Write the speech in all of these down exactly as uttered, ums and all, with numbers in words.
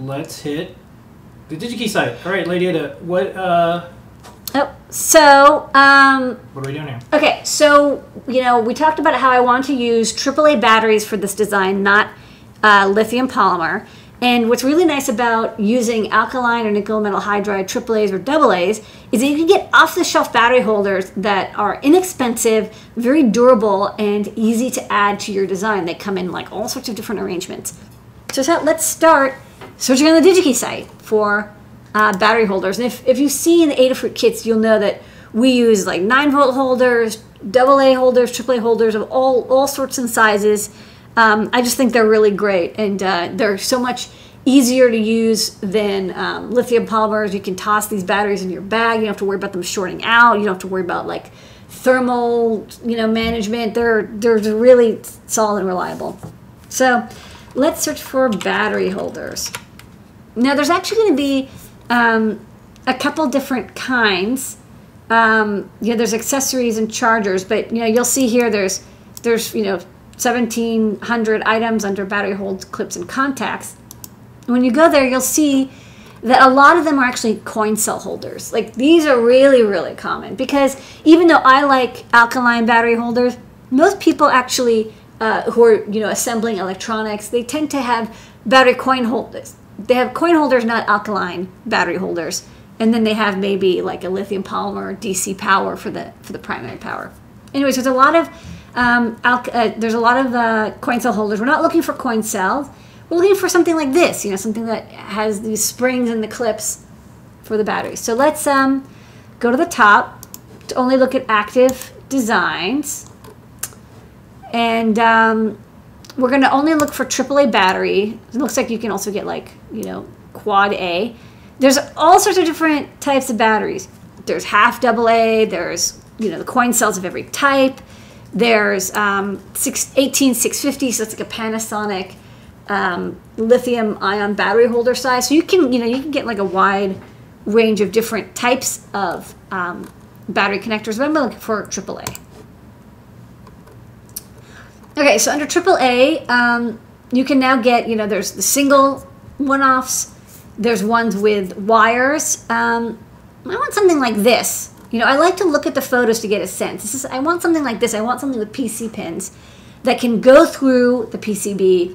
let's hit the Digi-Key site. All right, Lady Ada, what... Uh, oh, so... Um, what are we doing here? Okay, so, you know, we talked about how I want to use triple A batteries for this design, not uh, lithium polymer. And what's really nice about using alkaline or nickel metal hydride triple A's or double A's is that you can get off-the-shelf battery holders that are inexpensive, very durable, and easy to add to your design. They come in like all sorts of different arrangements. So, so let's start searching on the Digi-Key site for uh, battery holders. And if, if you see in the Adafruit kits, you'll know that we use like nine volt holders, double A holders, triple A holders of all, all sorts and sizes. Um, I just think they're really great, and uh, they're so much easier to use than um, lithium polymers. You can toss these batteries in your bag. You don't have to worry about them shorting out. You don't have to worry about like thermal, you know, management. They're they're really solid and reliable. So let's search for battery holders. Now there's actually going to be um, a couple different kinds. Um, you know, there's accessories and chargers, but you know, you'll see here there's there's you know. seventeen hundred items under battery holds, clips, and contacts. And when you go there, you'll see that a lot of them are actually coin cell holders. Like these are really, really common because even though I like alkaline battery holders, most people actually uh, who are you know assembling electronics, they tend to have battery coin holders. They have coin holders, not alkaline battery holders. And then they have maybe like a lithium polymer, D C power for the for the primary power. Anyways, there's a lot of Um, uh, there's a lot of uh, coin cell holders. We're not looking for coin cells. We're looking for something like this, you know, something that has these springs and the clips for the batteries. So let's um, go to the top to only look at active designs. And um, we're going to only look for triple A battery. It looks like you can also get like, you know, quad A. There's all sorts of different types of batteries. There's half double A. There's, you know, the coin cells of every type. There's um, eighteen six fifty, so that's like a Panasonic um, lithium-ion battery holder size. So you can, you know, you can get like a wide range of different types of um, battery connectors. But I'm looking for triple A. Okay, so under triple A, um, you can now get, you know, there's the single one-offs. There's ones with wires. Um, I want something like this. You know, I like to look at the photos to get a sense. This is, I want something like this. I want something with P C pins that can go through the P C B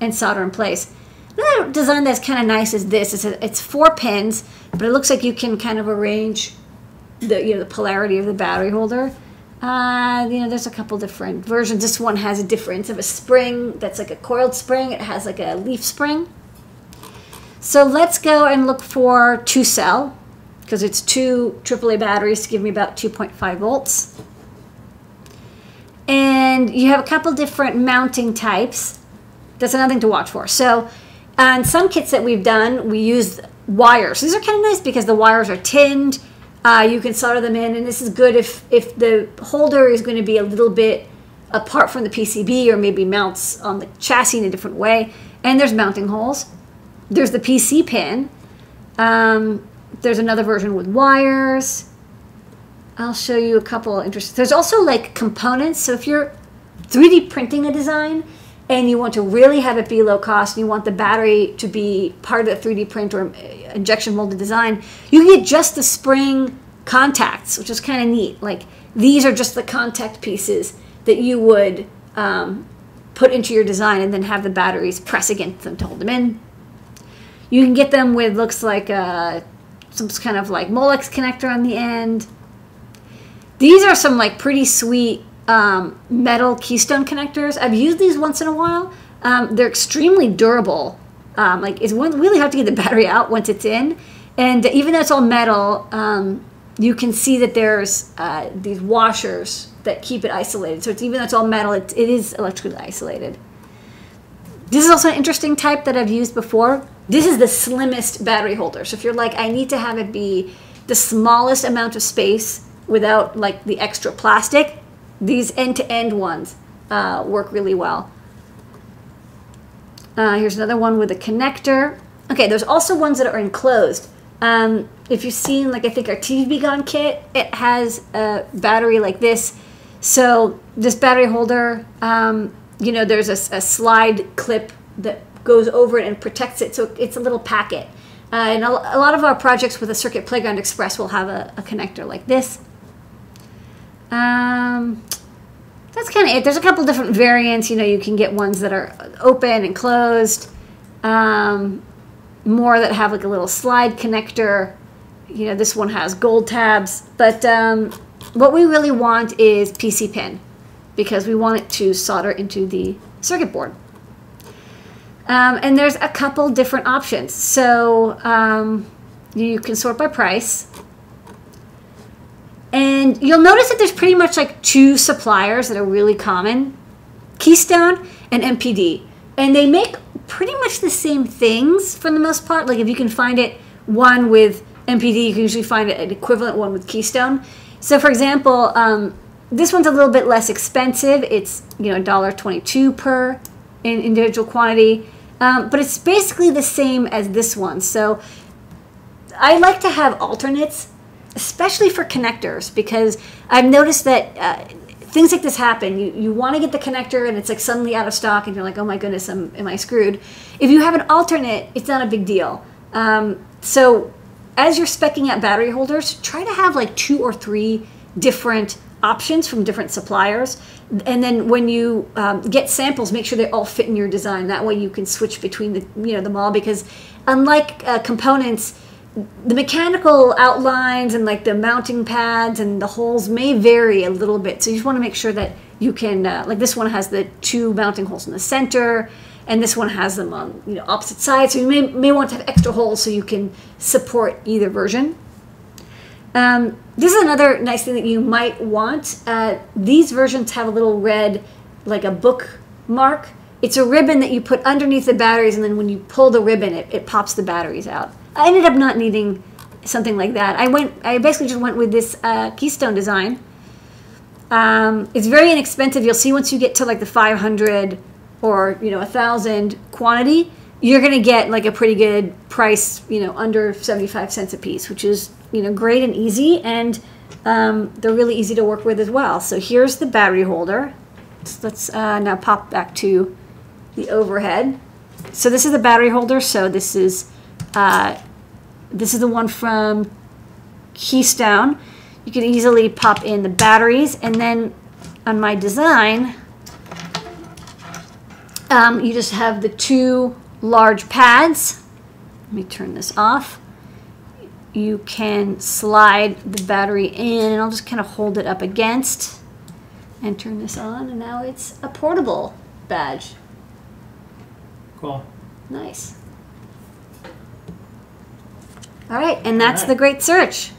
and solder in place. Another design that's kind of nice is this. It's, a, it's four pins, but it looks like you can kind of arrange the, you know, the polarity of the battery holder. Uh, you know, there's a couple different versions. This one has a difference of a spring that's like a coiled spring. It has like a leaf spring. So let's go and look for two cell, because it's two triple A batteries to give me about two point five volts. And you have a couple different mounting types. That's another thing to watch for. So on some kits that we've done, we use wires. These are kind of nice because the wires are tinned. Uh, you can solder them in, and this is good if, if the holder is going to be a little bit apart from the P C B or maybe mounts on the chassis in a different way. And there's mounting holes. There's the P C pin. Um, There's another version with wires. I'll show you a couple interesting. There's also like components. So if you're three D printing a design and you want to really have it be low cost and you want the battery to be part of the three D print or injection molded design, you can get just the spring contacts, which is kind of neat. Like these are just the contact pieces that you would um, put into your design and then have the batteries press against them to hold them in. You can get them with looks like a some kind of like Molex connector on the end. These are some like pretty sweet um, metal Keystone connectors. I've used these once in a while. Um, they're extremely durable. Um, like it's one really hard to get the battery out once it's in. And even though it's all metal, um, you can see that there's uh, these washers that keep it isolated. So it's, even though it's all metal, it, it is electrically isolated. This is also an interesting type that I've used before. This is the slimmest battery holder. So if you're like, I need to have it be the smallest amount of space without like the extra plastic, these end-to-end ones uh, work really well. Uh, here's another one with a connector. Okay, there's also ones that are enclosed. Um, if you've seen like I think our T V B Gone kit, it has a battery like this. So this battery holder, um, you know, there's a, a slide clip that goes over it and protects it, so it's a little packet. Uh, and a, a lot of our projects with a Circuit Playground Express will have a, a connector like this. Um, that's kind of it. There's a couple different variants. You know, you can get ones that are open and closed, um, more that have like a little slide connector. You know, this one has gold tabs, but um, what we really want is P C pin, because we want it to solder into the circuit board. Um, and there's a couple different options. So um, you can sort by price. And you'll notice that there's pretty much like two suppliers that are really common, Keystone and M P D. And they make pretty much the same things for the most part. Like if you can find it one with M P D, you can usually find an equivalent one with Keystone. So for example, um, this one's a little bit less expensive. It's, you know, one dollar twenty-two per in individual quantity. Um, but it's basically the same as this one. So I like to have alternates, especially for connectors, because I've noticed that uh, things like this happen. You, you want to get the connector and it's like suddenly out of stock and you're like, oh my goodness, I'm, am I screwed? If you have an alternate, it's not a big deal. Um, so as you're speccing out battery holders, try to have like two or three different options from different suppliers. And then when you um, get samples, make sure they all fit in your design. That way you can switch between the, you know, them all, because unlike uh, components, the mechanical outlines and like the mounting pads and the holes may vary a little bit. So you just want to make sure that you can, uh, like this one has the two mounting holes in the center and this one has them on, you know, opposite sides. So you may, may want to have extra holes so you can support either version. Um, this is another nice thing that you might want. Uh, these versions have a little red, like a book mark. It's a ribbon that you put underneath the batteries, and then when you pull the ribbon, it, it pops the batteries out. I ended up not needing something like that. I went. I basically just went with this uh, Keystone design. Um, it's very inexpensive. You'll see once you get to like the five hundred or, you know, a thousand quantity, you're gonna get like a pretty good price. You know, under seventy-five cents a piece, which is, you know, great and easy, and um, they're really easy to work with as well. So here's the battery holder. So let's uh, now pop back to the overhead. So this is the battery holder. So this is. Uh, This is the one from Keystone. You can easily pop in the batteries, and then on my design, um, you just have the two large pads. Let me turn this off. You can slide the battery in, and I'll just kind of hold it up against and turn this on, and now it's a portable badge. Cool. Nice. All right, and that's the Great Search.